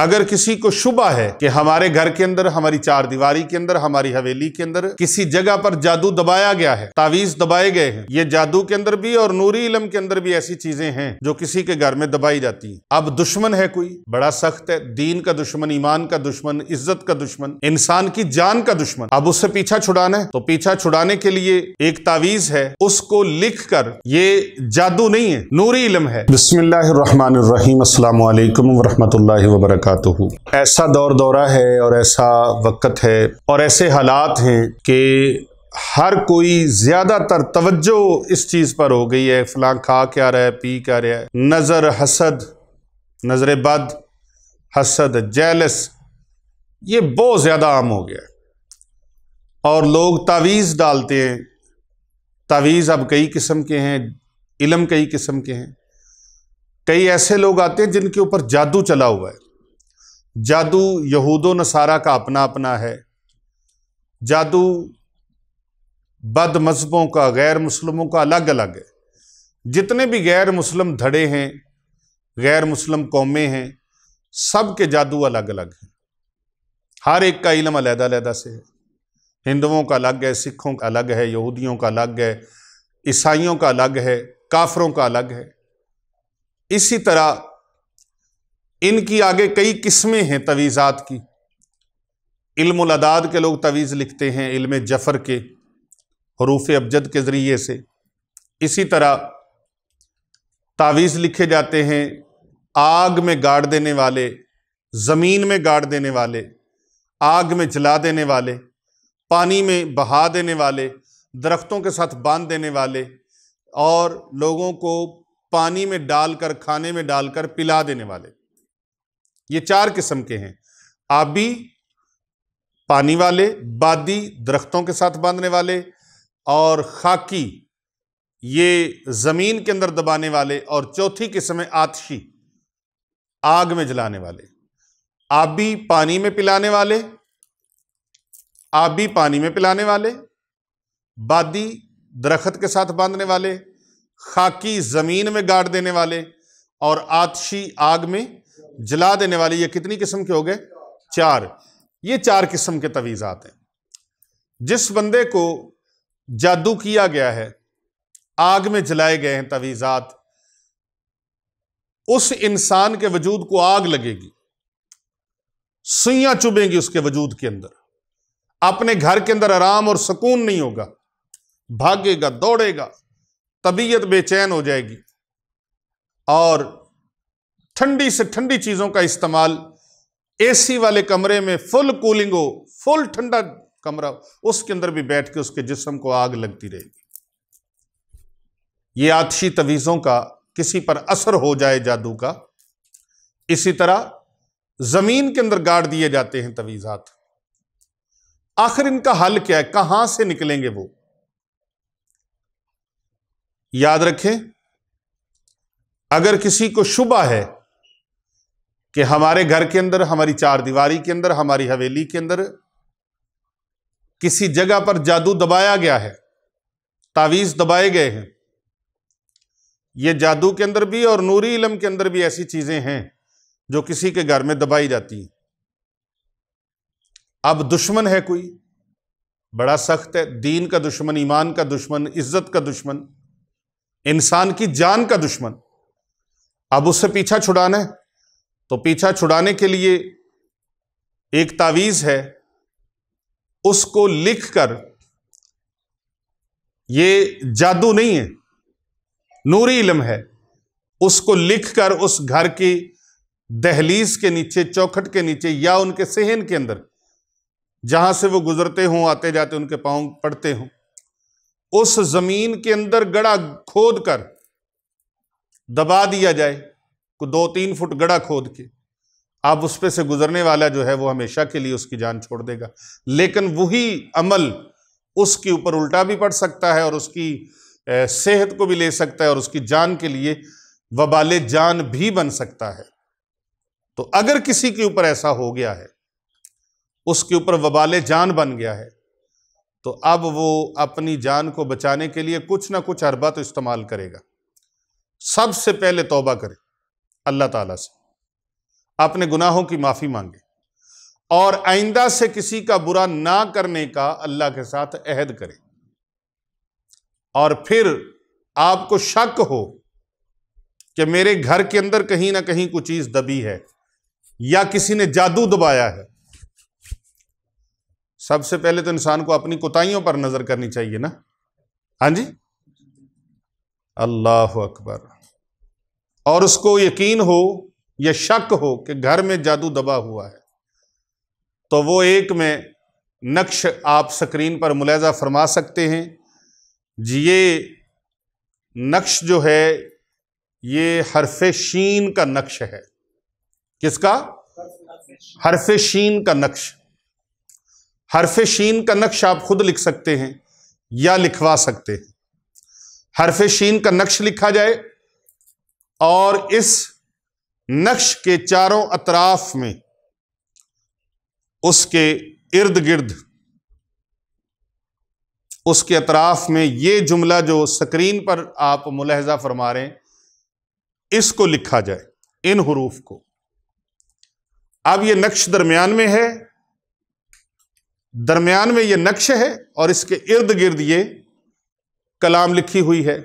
अगर किसी को शुबा है कि हमारे घर के अंदर, हमारी चारदीवारी के अंदर, हमारी हवेली के अंदर किसी जगह पर जादू दबाया गया है, तावीज दबाए गए हैं, ये जादू के अंदर भी और नूरी इलम के अंदर भी ऐसी चीजें हैं जो किसी के घर में दबाई जाती हैं। अब दुश्मन है कोई बड़ा सख्त है, दीन का दुश्मन, ईमान का दुश्मन, इज्जत का दुश्मन, इंसान की जान का दुश्मन, अब उससे पीछा छुड़ाना है तो पीछा छुड़ाने के लिए एक तावीज है, उसको लिख कर, ये जादू नहीं है, नूरी इलम है। बिस्मिल्लाहिर्रहमानिर्रहीम, अस्सलाम वालेकुम वरहमतुल्लाहि वबरकातुहू। ऐसा दौर दौरा है और ऐसा वक्त है और ऐसे हालात हैं कि हर कोई ज्यादातर तवज्जो इस चीज पर हो गई है, फलां खा क्या रहा है, पी क्या रहा है, नजर हसद, नजर बद, हसद, जेलस, ये बहुत ज्यादा आम हो गया है। और लोग तावीज़ डालते हैं, तावीज़ अब कई किस्म के हैं, इलम कई किस्म के हैं। कई ऐसे लोग आते हैं जिनके ऊपर जादू चला हुआ है। जादू यहूदो नसारा का अपना अपना है, जादू बद मजहबों का, गैर मुस्लिमों का अलग अलग है। जितने भी गैर मुस्लिम धड़े हैं, गैर मुस्लिम कौमें हैं, सब के जादू अलग अलग हैं, हर एक का इलम अलग अलग से है। हिंदुओं का अलग है, सिखों का अलग है, यहूदियों का अलग है, ईसाइयों का अलग है, काफरों का अलग है। इसी तरह इनकी आगे कई किस्में हैं तवीज़ात की। इल्मुल अदाद के लोग तवीज़ लिखते हैं, इल्म जफ़र के, हुरूफ़ अब्जद के ज़रिए से। इसी तरह तावीज़ लिखे जाते हैं आग में गाड़ देने वाले, ज़मीन में गाड़ देने वाले, आग में जला देने वाले, पानी में बहा देने वाले, दरख्तों के साथ बांध देने वाले, और लोगों को पानी में डालकर, खाने में डालकर पिला देने वाले। ये चार किस्म के हैं, आबी पानी वाले, बादी दरख्तों के साथ बांधने वाले, और खाकी ये ज़मीन के अंदर दबाने वाले, और चौथी किस्म है आतशी, आग में जलाने वाले। आबी पानी में पिलाने वाले, आबी पानी में पिलाने वाले, बादी दरख्त के साथ बांधने वाले, खाकी ज़मीन में गाड़ देने वाले, और आतशी आग में जला देने वाले। ये कितनी किस्म के हो गए? चार। ये चार किस्म के तवीज़ात हैं। जिस बंदे को जादू किया गया है, आग में जलाए गए हैं तवीज़ात, उस इंसान के वजूद को आग लगेगी, सुइयां चुभेंगी उसके वजूद के अंदर, अपने घर के अंदर आराम और सुकून नहीं होगा, भागेगा, दौड़ेगा, तबीयत बेचैन हो जाएगी। और ठंडी से ठंडी चीज़ों का इस्तेमाल, एसी वाले कमरे में फुल कूलिंग हो, फुल ठंडा कमरा, उसके अंदर भी बैठ के उसके जिस्म को आग लगती रहेगी। ये आतिशी तवीज़ों का किसी पर असर हो जाए, जादू का। इसी तरह ज़मीन के अंदर गाड़ दिए जाते हैं तवीज़ात। आखिर इनका हल क्या है, कहाँ से निकलेंगे वो? याद रखें, अगर किसी को शुबा है कि हमारे घर के अंदर, हमारी चारदीवारी के अंदर, हमारी हवेली के अंदर किसी जगह पर जादू दबाया गया है, तावीज़ दबाए गए हैं, ये जादू के अंदर भी और नूरी इलम के अंदर भी ऐसी चीज़ें हैं जो किसी के घर में दबाई जाती हैं। अब दुश्मन है कोई बड़ा सख्त है, दीन का दुश्मन, ईमान का दुश्मन, इज्जत का दुश्मन, इंसान की जान का दुश्मन, अब उससे पीछा छुड़ाना है तो पीछा छुड़ाने के लिए एक तावीज़ है, उसको लिख कर, ये जादू नहीं है, नूरी इलम है, उसको लिख कर उस घर की दहलीज के नीचे, चौखट के नीचे, या उनके सहन के अंदर, जहाँ से वो गुजरते हों, आते जाते उनके पाँव पड़ते हों, उस ज़मीन के अंदर गड़ा खोद कर दबा दिया जाए, को 2-3 फुट गड़ा खोद के। अब उस पे से गुजरने वाला जो है वो हमेशा के लिए उसकी जान छोड़ देगा। लेकिन वही अमल उसके ऊपर उल्टा भी पड़ सकता है और उसकी सेहत को भी ले सकता है और उसकी जान के लिए वबाले जान भी बन सकता है। तो अगर किसी के ऊपर ऐसा हो गया है, उसके ऊपर वबाले जान बन गया है, तो अब वो अपनी जान को बचाने के लिए कुछ ना कुछ अरबा तो इस्तेमाल करेगा। सबसे पहले तौबा करें अल्लाह ताला से, आपने गुनाहों की माफ़ी मांगी और आइंदा से किसी का बुरा ना करने का अल्लाह के साथ अहद करें। और फिर आपको शक हो कि मेरे घर के अंदर कहीं ना कहीं कोई चीज़ दबी है या किसी ने जादू दबाया है। सबसे पहले तो इंसान को अपनी कोताहियों पर नज़र करनी चाहिए ना। हाँ जी, अल्लाह अकबर। और उसको यकीन हो या शक हो कि घर में जादू दबा हुआ है तो वो एक में नक्श आप स्क्रीन पर मुलाहिजा फरमा सकते हैं जी। ये नक्श जो है ये हरफे शीन का नक्श है। किसका? हरफे शीन का नक्श। हरफे शीन का नक्श आप खुद लिख सकते हैं या लिखवा सकते हैं। हरफे शीन का नक्श लिखा जाए और इस नक्श के चारों अतराफ में उसके इर्द गिर्द उसके अतराफ में ये जुमला जो स्क्रीन पर आप मुलाहिजा फरमा रहे हैं इसको लिखा जाए, इन हुरूफ को। अब ये नक्श दरमियान में है, दरमियान में ये नक्श है और इसके इर्द गिर्द ये कलाम लिखी हुई है।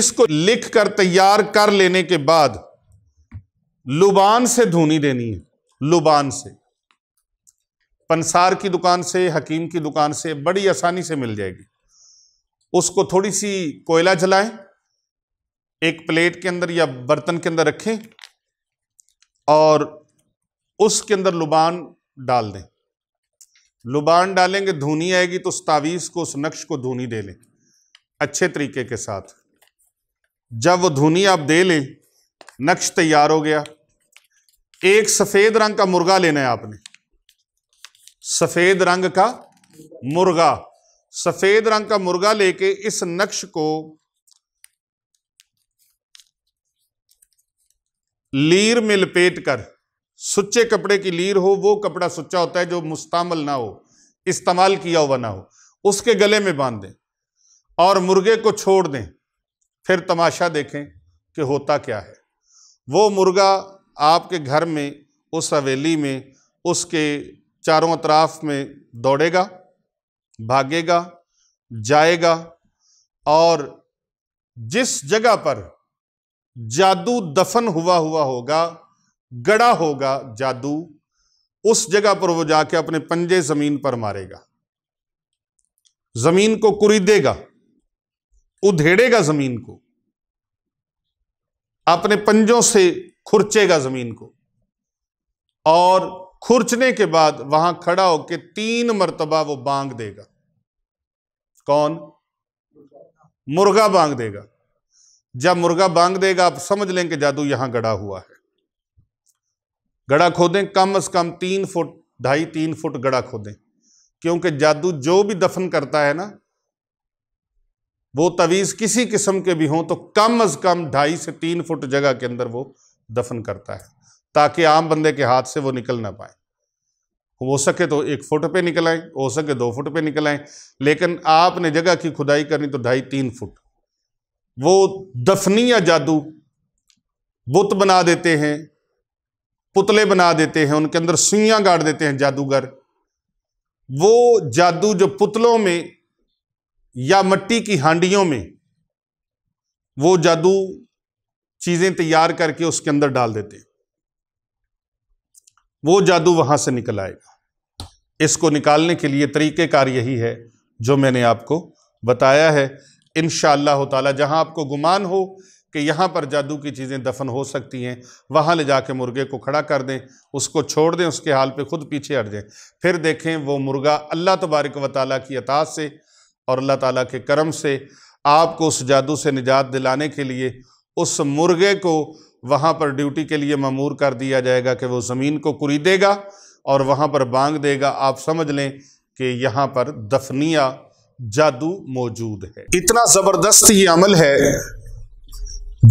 इसको लिखकर तैयार कर लेने के बाद लुबान से धूनी देनी है। लुबान से पंसार की दुकान से, हकीम की दुकान से बड़ी आसानी से मिल जाएगी। उसको थोड़ी सी कोयला जलाएं, एक प्लेट के अंदर या बर्तन के अंदर रखें और उसके अंदर लुबान डाल दें। लुबान डालेंगे, धूनी आएगी तो उस तावीज़ को, उस नक्श को धूनी दे लें अच्छे तरीके के साथ। जब वो धूनी आप दे लें, नक्श तैयार हो गया। एक सफ़ेद रंग का मुर्गा लेना है आपने, सफ़ेद रंग का मुर्गा। सफ़ेद रंग का मुर्गा लेके इस नक्श को लीर में लपेट कर, सुच्चे कपड़े की लीर हो, वो कपड़ा सुच्चा होता है जो मुस्तामल ना हो, इस्तेमाल किया हुआ ना हो, उसके गले में बांध दें और मुर्गे को छोड़ दें। फिर तमाशा देखें कि होता क्या है। वो मुर्गा आपके घर में, उस हवेली में, उसके चारों अतराफ में दौड़ेगा, भागेगा, जाएगा और जिस जगह पर जादू दफन हुआ होगा, गड़ा होगा जादू, उस जगह पर वो जाके अपने पंजे जमीन पर मारेगा, जमीन को कुरीदेगा, उधेड़ेगा जमीन को, अपने पंजों से खुरचेगा जमीन को। और खुरचने के बाद वहां खड़ा होके 3 मरतबा वो बांग देगा। कौन? मुर्गा बांग देगा। जब मुर्गा बांग देगा आप समझ लें कि जादू यहां गड़ा हुआ है। गड़ा खोदें, कम से कम 3 फुट, 2.5-3 फुट गड़ा खोदें, क्योंकि जादू जो भी दफन करता है ना, वो तवीज़ किसी किस्म के भी हों तो कम से कम 2.5 से 3 फुट जगह के अंदर वो दफन करता है, ताकि आम बंदे के हाथ से वो निकल ना पाए। हो सके तो 1 फुट पे निकल आए, हो सके 2 फुट पे निकल आए, लेकिन आपने जगह की खुदाई करनी तो 2.5-3 फुट। वो दफनिया जादू बुत बना देते हैं, पुतले बना देते हैं, उनके अंदर सुइयां गाड़ देते हैं जादूगर। वो जादू जो पुतलों में या मिट्टी की हांडियों में, वो जादू चीजें तैयार करके उसके अंदर डाल देते हैं। वो जादू वहां से निकल आएगा। इसको निकालने के लिए तरीकेकार यही है जो मैंने आपको बताया है। इंशाअल्लाह ताला जहां आपको गुमान हो कि यहाँ पर जादू की चीज़ें दफन हो सकती हैं, वहाँ ले जाके मुर्गे को खड़ा कर दें, उसको छोड़ दें, उसके हाल पे खुद पीछे हट जाएं। फिर देखें वो मुर्गा अल्लाह तबारक व तआला की अता से और अल्लाह ताला के करम से आपको उस जादू से निजात दिलाने के लिए उस मुर्गे को वहाँ पर ड्यूटी के लिए मामूर कर दिया जाएगा कि वो ज़मीन को कुरीदेगा और वहाँ पर बांग देगा। आप समझ लें कि यहाँ पर दफनिया जादू मौजूद है। इतना ज़बरदस्त ये अमल है।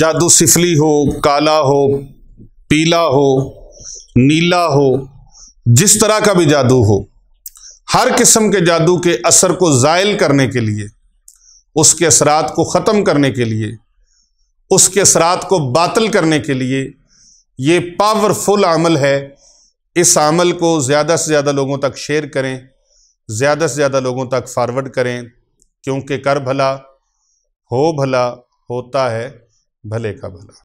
जादू सिफली हो, काला हो, पीला हो, नीला हो, जिस तरह का भी जादू हो, हर किस्म के जादू के असर को ज़ायल करने के लिए, उसके असरात को ख़त्म करने के लिए, उसके असरात को बातिल करने के लिए ये पावरफुल अमल है। इस अमल को ज़्यादा से ज़्यादा लोगों तक शेयर करें, ज़्यादा से ज़्यादा लोगों तक फॉरवर्ड करें, क्योंकि कर भला हो भला, होता है भले का भला।